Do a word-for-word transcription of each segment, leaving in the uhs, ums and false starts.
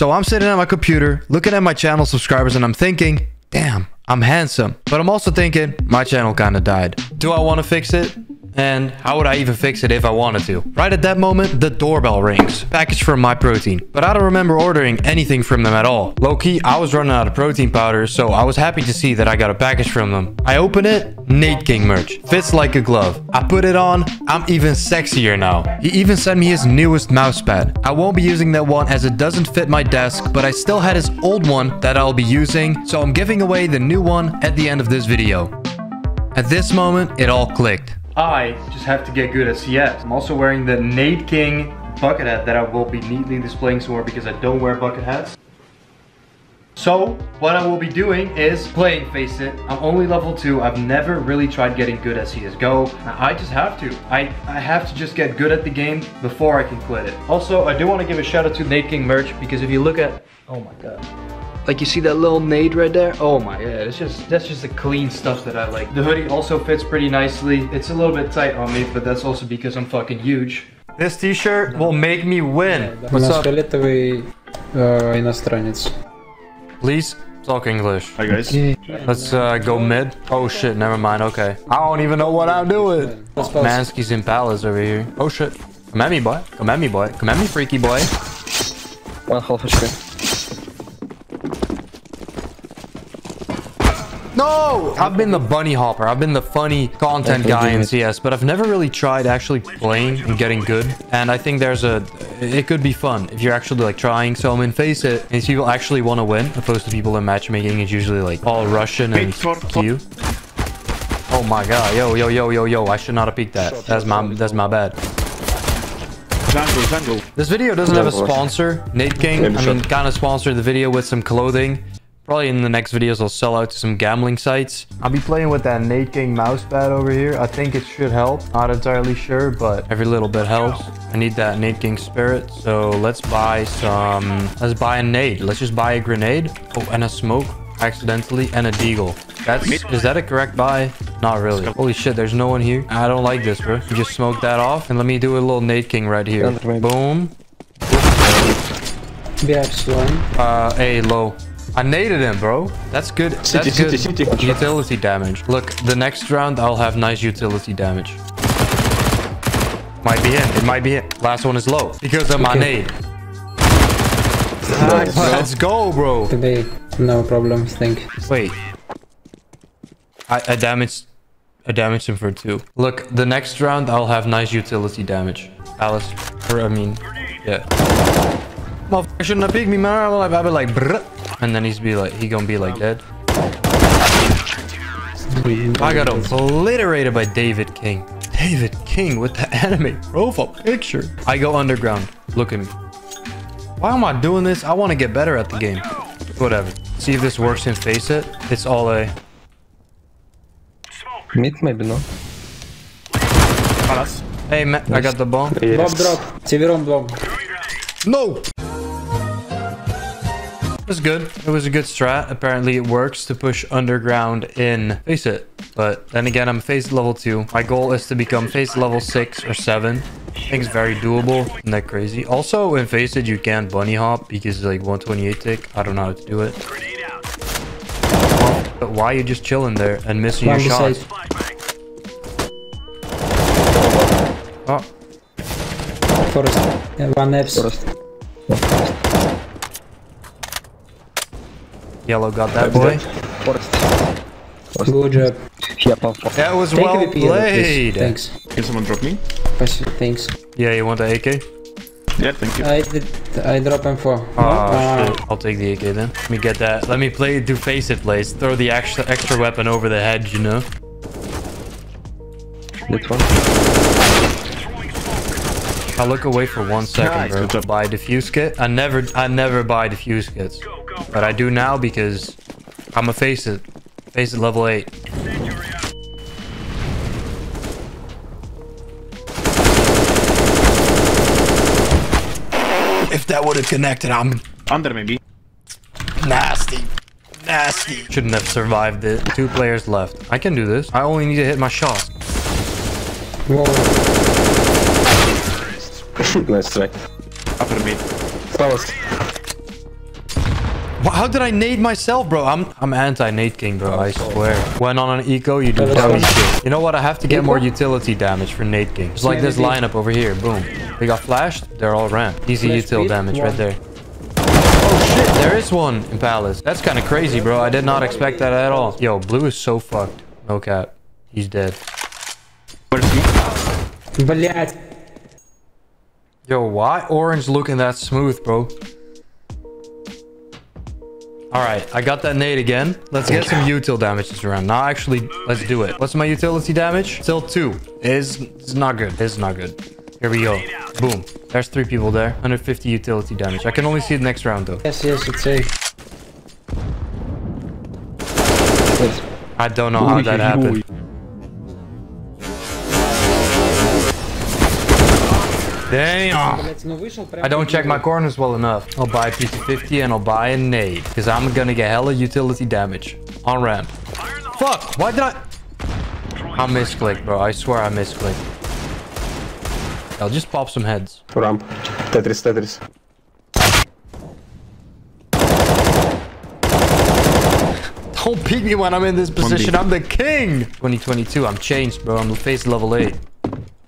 So I'm sitting at my computer, looking at my channel subscribers, and I'm thinking, damn, I'm handsome. But I'm also thinking, my channel kind of died. Do I want to fix it? And how would I even fix it if I wanted to? Right at that moment, the doorbell rings. Package from MyProtein. But I don't remember ordering anything from them at all. Low-key, I was running out of protein powder, so I was happy to see that I got a package from them. I open it, NadeKing merch. Fits like a glove. I put it on, I'm even sexier now. He even sent me his newest mouse pad. I won't be using that one as it doesn't fit my desk, but I still had his old one that I'll be using, so I'm giving away the new one at the end of this video. At this moment, it all clicked. I just have to get good at C S. I'm also wearing the NadeKing bucket hat that I will be neatly displaying somewhere because I don't wear bucket hats. So what I will be doing is playing Faceit. I'm only level two. I've never really tried getting good at C S G O. I just have to. I, I have to just get good at the game before I can quit it. Also, I do want to give a shout out to NadeKing merch because if you look at... Oh my god. Like, you see that little nade right there? Oh my god, it's just, that's just the clean stuff that I like. The hoodie also fits pretty nicely. It's a little bit tight on me, but that's also because I'm fucking huge. This t-shirt will make me win. What's up? Please talk English. Hi guys. Let's uh, go mid. Oh shit, never mind, okay. I don't even know what I'm doing. Oh, Mansky's in palace over here. Oh shit. Come at me, boy. Come at me, boy. Come at me, freaky boy. One half a shit. No! I've been the bunny hopper. I've been the funny content guy in C S, but I've never really tried actually playing and getting good. And I think there's a... It could be fun if you're actually like trying. So I'm in Faceit, and people actually want to win, opposed to people in matchmaking. It's usually like all Russian and Q. Oh my god. Yo, yo, yo, yo, yo. I should not have peeked that. That's my, that's my bad. Jungle, jungle. This video doesn't have a sponsor. NadeKing, I mean, kind of sponsored the video with some clothing. Probably in the next videos I'll sell out to some gambling sites. I'll be playing with that NadeKing mousepad over here. I think it should help. Not entirely sure, but every little bit helps. I need that NadeKing spirit. So let's buy some... Let's buy a nade. Let's just buy a grenade. Oh, and a smoke. Accidentally. And a deagle. That's... Is that a correct buy? Not really. Holy shit, there's no one here. I don't like this, bro. You just smoke that off. And let me do a little NadeKing right here. Boom. Uh, A, low. I naded him, bro. That's good. That's city, good city, city. Utility damage. Look, the next round I'll have nice utility damage. Might be him. It might be him. Last one is low because of my okay. nade. Nice. Let's go, bro. Today, no problem. Think. Wait. I, I damaged. I damaged him for two. Look, the next round I'll have nice utility damage. Alice, or I mean, yeah. Motherfucker shouldn't have picked me, man. I'll be like, brr. And then he's be like, he gonna be like dead. I got obliterated by NadeKing. NadeKing with the anime profile picture. I go underground. Look at me. Why am I doing this? I want to get better at the game. Whatever. See if this works in Faceit. It's all a. Mid maybe no. Hey man, I got the bomb. Bomb drop. Severon bomb. No. It was good. It was a good strat. Apparently it works to push underground in Faceit. But then again, I'm Faceit level two. My goal is to become Faceit level six or seven. I think it's very doable. Isn't that crazy? Also, in Faceit, you can't bunny hop because it's like one twenty-eight tick. I don't know how to do it. But why are you just chilling there and missing your shot? Oh. Forest. Yeah, one naps. Forest. Forest. Yellow got that boy. Good job. That was well played. Thanks. Can someone drop me? Thanks. Yeah, you want the A K? Yeah, thank you. I did. I drop him for. Oh, uh, shit. I'll take the A K then. Let me get that. Let me play. Do Faceit plays. Throw the extra extra weapon over the head. You know. That one. I look away for one second, nice. Bro. Buy defuse kit. I never. I never buy defuse kits. But I do now because I'm a Faceit. Faceit level eight. If that would have connected, I'm under maybe. Nasty. Nasty. Shouldn't have survived it. Two players left. I can do this. I only need to hit my shot. Whoa. Nice strike. After me. Close. How did I nade myself, bro? I'm I'm anti-NadeKing, bro. I swear. When on an eco, you do dummy shit. You know what? I have to get more utility damage for NadeKing. Just like this lineup over here. Boom. They got flashed. They're all ramped. Easy util damage right there. Oh shit! There is one in Palace. That's kind of crazy, bro. I did not expect that at all. Yo, Blue is so fucked. No cap. He's dead. Yo, why Orange looking that smooth, bro? All right, I got that nade again. Let's get some util damage this round. Now, actually, let's do it. What's my utility damage? Still two. It's, it's not good. It's not good. Here we go. Boom. There's three people there. one hundred fifty utility damage. I can only see it next round, though. Yes, yes, it's safe. I don't know how that happened. Damn. I don't check my corners well enough. I'll buy a P C fifty and I'll buy a nade. Because I'm going to get hella utility damage. On ramp. Fuck. Why did I... I misclicked, bro. I swear I misclicked. I'll just pop some heads. Ramp. Tetris, Tetris. Don't peek me when I'm in this position. I'm the king. twenty twenty-two. I'm changed, bro. I'm face level eight.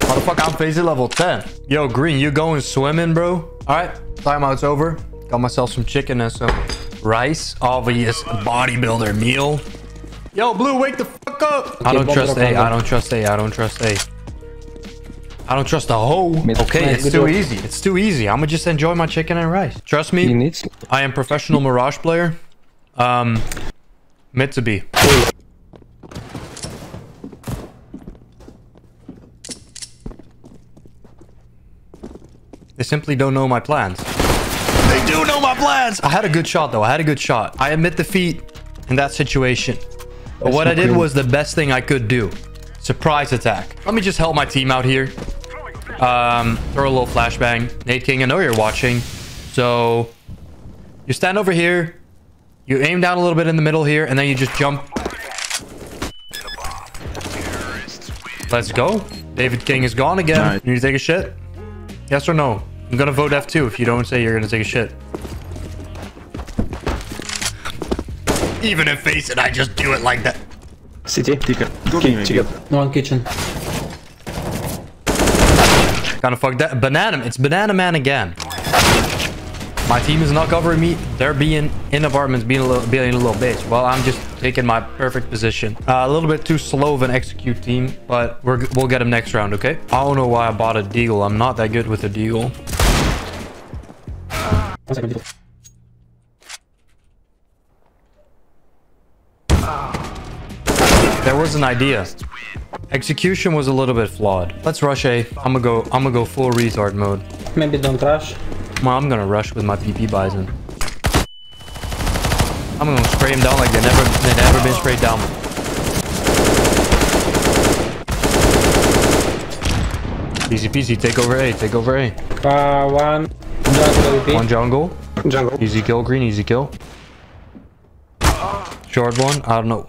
Fuck, I'm facing level ten. Yo, Green, you going swimming, bro? All right, timeout's over. Got myself some chicken and some rice. Obvious bodybuilder meal. Yo, Blue, wake the fuck up. Okay, I don't trust A. I don't trust A. I don't trust A. I don't trust a hoe. Okay, it's too easy. It's too easy. I'm gonna just enjoy my chicken and rice. Trust me, I am professional Mirage player. Um, meant to be. They simply don't know my plans. They do know my plans! I had a good shot, though. I had a good shot. I admit defeat in that situation. But what I did was the best thing I could do. Surprise attack. Let me just help my team out here. Um, throw a little flashbang. NadeKing, I know you're watching. So, you stand over here. You aim down a little bit in the middle here. And then you just jump. Let's go. David King is gone again. Right. You need to take a shit? Yes or no? I'm gonna vote F two if you don't say you're gonna take a shit. Even if face it, I just do it like that. City, ticket. No one kitchen. Gotta fuck that. Banana. It's Banana Man again. My team is not covering me. They're being in apartments, being a little, being a little bitch. Well, I'm just taking my perfect position. Uh, a little bit too slow of an execute team, but we're, we'll get him next round, okay? I don't know why I bought a deagle. I'm not that good with a deagle. There was an idea. Execution was a little bit flawed. Let's rush A. I'm gonna go. I'm gonna go full retard mode. Maybe don't rush. I'm gonna rush with my P P Bison. I'm gonna spray him down like they never, they never been sprayed down. Easy peasy, take over A, take over A. Uh, one jungle. One jungle. jungle. Easy kill, Green, easy kill. Short one. I don't know.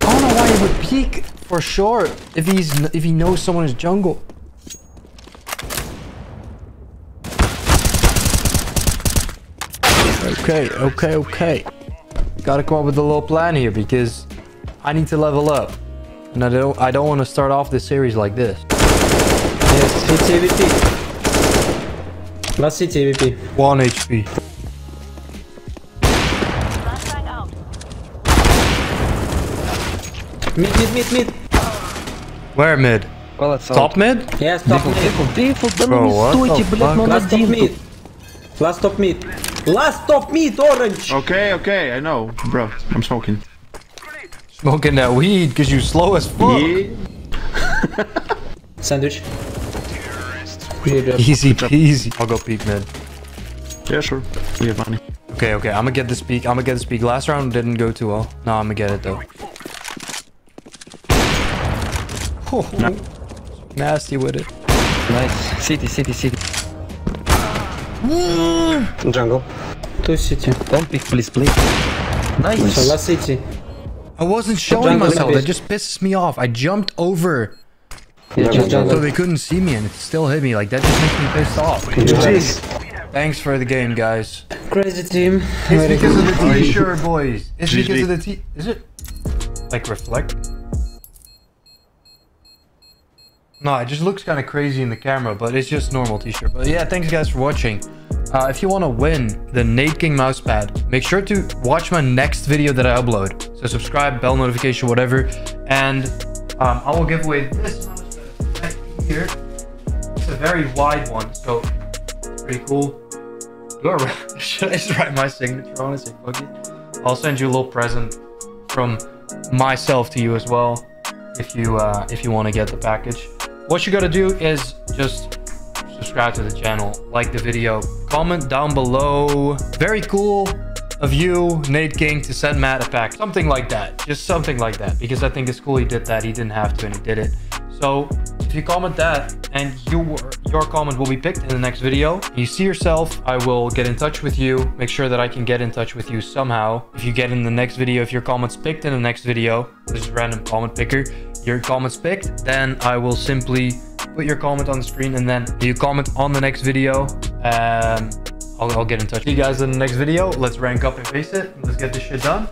I don't know why he would peek for short if he's if he knows someone is jungle. Okay, okay, okay. Gotta come up with a little plan here because I need to level up. And I don't I don't want to start off this series like this. Yes, it's A V P. Last hit A V P. One H P. Mid, mid, mid, mid. Where mid? Well, top mid? Yes, top mid. Bro, what the fuck? Last top mid. Last top mid. Last top meat, Orange! Okay, okay, I know. Bro, I'm smoking. Smoking that weed, because you slow as fuck. Yeah. Sandwich. Easy peasy. I'll go peek, man. Yeah, sure. We have money. Okay, okay, I'm gonna get this peek. I'm gonna get this peek. Last round didn't go too well. No, I'm gonna get it, though. Oh, no. Nasty with it. Nice. City, city, city. Jungle. Two city. Don't pick, please, please. Nice. So last city. I wasn't showing myself. That just pisses me off. I jumped over. Yeah, so they couldn't see me and it still hit me. Like, that just makes me pissed off. Jeez. Thanks for the game, guys. Crazy team. It's because of the t-shirt, boys. It's because of the t- Is it? Like, reflect? No, it just looks kind of crazy in the camera, but it's just normal t-shirt. But yeah, thanks guys for watching. Uh, if you want to win the NadeKing mousepad, make sure to watch my next video that I upload. So subscribe, bell notification, whatever. And um, I will give away this mousepad right here. It's a very wide one, so it's pretty cool. Should I just write my signature on it? Say fuck it. I'll send you a little present from myself to you as well, if you uh, if you want to get the package. What you gotta do is just subscribe to the channel, like the video, comment down below. Very cool of you, NadeKing, to send Matt a pack, something like that, just something like that, because I think it's cool he did that. He didn't have to, and he did it. So if you comment that and you your comment will be picked in the next video, you see yourself, I will get in touch with you, make sure that I can get in touch with you somehow. If you get in the next video, if your comment's picked in the next video, this is random comment picker, your comment's picked, then I will simply put your comment on the screen, and then you comment on the next video, um I'll, I'll get in touch. See you guys in the next video. Let's rank up and face it. Let's get this shit done.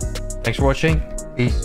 Thanks for watching. Peace.